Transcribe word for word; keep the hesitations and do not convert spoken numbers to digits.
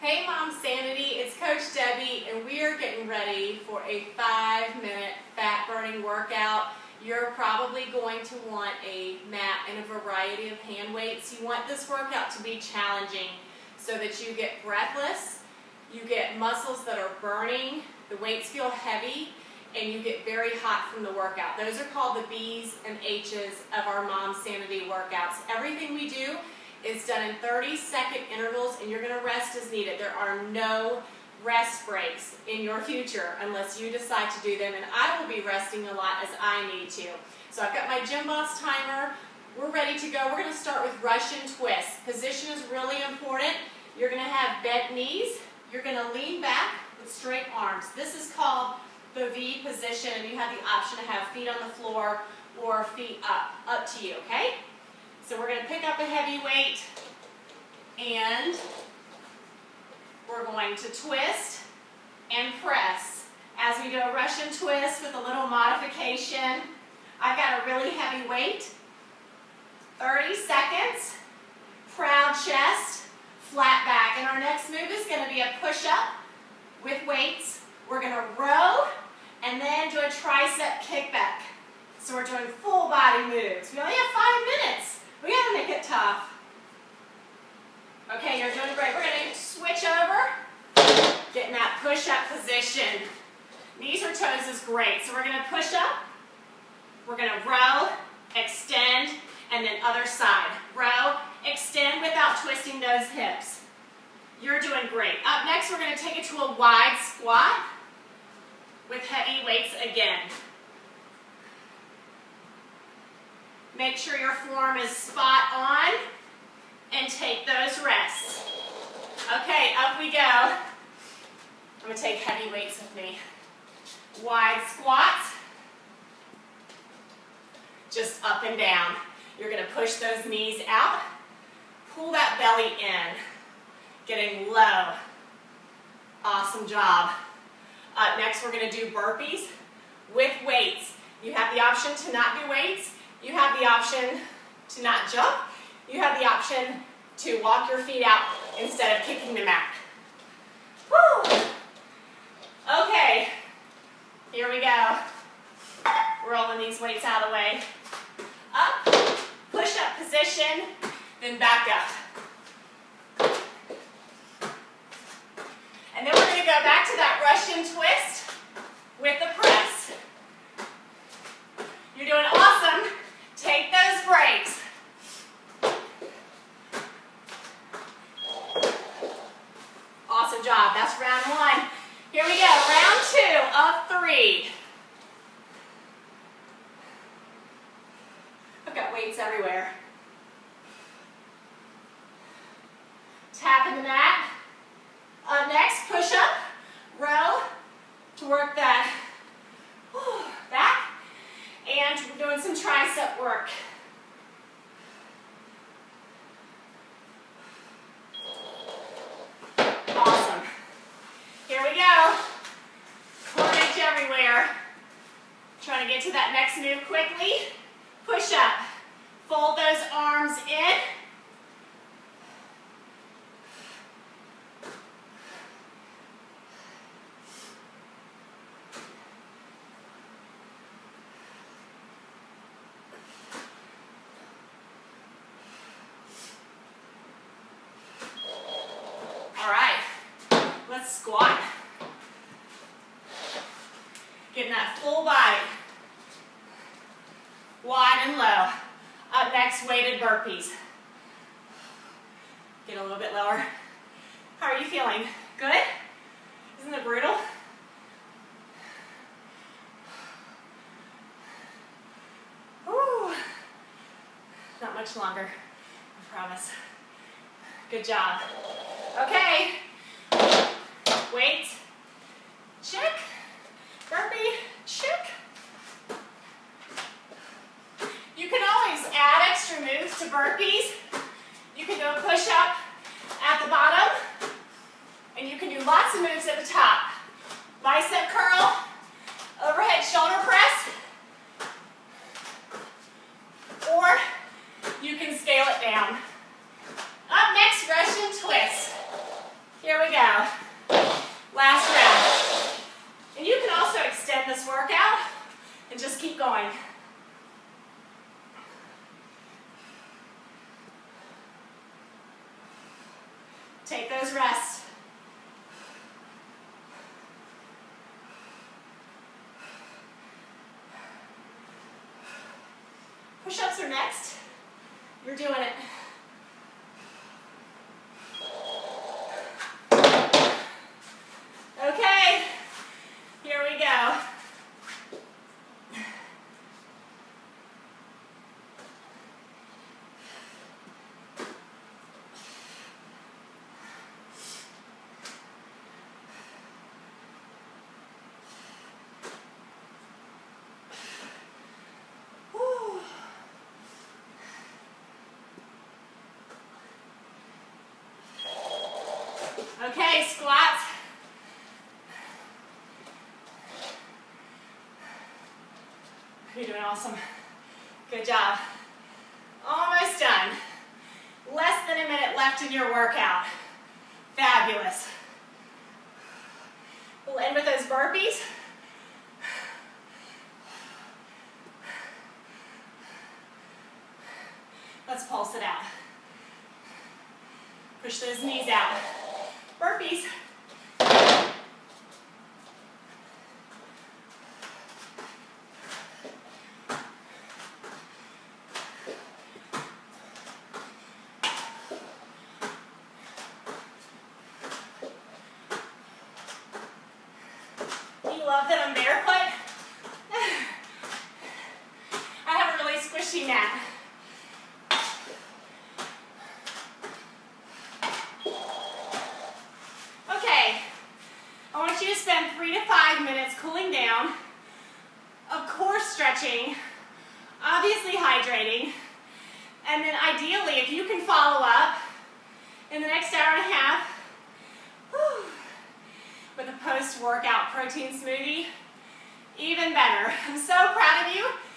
Hey Mom Sanity, it's Coach Debbie and we are getting ready for a five minute fat burning workout. You're probably going to want a mat and a variety of hand weights. You want this workout to be challenging so that you get breathless, you get muscles that are burning, the weights feel heavy, and you get very hot from the workout. Those are called the B's and H's of our Mom Sanity workouts. Everything we do is done in thirty second intervals, and you're going to rest as needed. There are no rest breaks in your future unless you decide to do them, and I will be resting a lot as I need to. So I've got my GymBoss timer. We're ready to go. We're going to start with Russian twist. Position is really important. You're going to have bent knees. You're going to lean back with straight arms. This is called the V position, and you have the option to have feet on the floor or feet up. Up to you, okay? So we're going to pick up a heavy weight and we're going to twist and press. As we do a Russian twist with a little modification, I've got a really heavy weight, thirty seconds, proud chest, flat back. And our next move is going to be a push-up with weights. We're going to row and then do a tricep kickback. So we're doing full body moves. We only have five minutes. We gotta make it tough. Okay, you're doing great. We're gonna switch over, get in that push-up position. Knees or toes is great. So we're gonna push up, we're gonna row, extend, and then other side. Row, extend without twisting those hips. You're doing great. Up next, we're gonna take it to a wide squat with heavy weights again. Make sure your form is spot on and take those rests. Okay, up we go. I'm going to take heavy weights with me. Wide squats. Just up and down. You're going to push those knees out. Pull that belly in. Getting low. Awesome job. Up next, we're going to do burpees with weights. You have the option to not do weights. You have the option to not jump. You have the option to walk your feet out instead of kicking them out. Woo! Okay, here we go. Rolling these weights out of the way. Up, push up position, then back up. And then we're going to go back to that Russian twist with the press. You're doing awesome. Take those breaks. Awesome job. That's round one. Here we go. Round two of three. I've got weights everywhere. Tap in the mat. Up next, push up, row to work that back. And we're doing some tricep work. Awesome. Here we go. Carnage everywhere. Trying to get to that next move quickly. Push up. Fold those arms in. Squat. Getting that full body. Wide and low. Up next, weighted burpees. Get a little bit lower. How are you feeling? Good? Isn't it brutal? Woo. Not much longer, I promise. Good job. Okay. Weight, check, burpee, check. You can always add extra moves to burpees. You can do a push-up at the bottom, and you can do lots of moves at the top. Bicep curl, overhead shoulder press, or you can scale it down. Up next, Russian twist. Here we go. Take those rests. Push-ups are next. You're doing it. Okay, here we go. Okay, squats. You're doing awesome. Good job. Almost done. Less than a minute left in your workout. Fabulous. We'll end with those burpees. Let's pulse it out. Push those knees out. Burpees. You love that I'm barefoot? I have a really squishy mat. Cooling down, of course stretching, obviously hydrating, and then ideally if you can follow up in the next hour and a half whew, with a post-workout protein smoothie, even better. I'm so proud of you.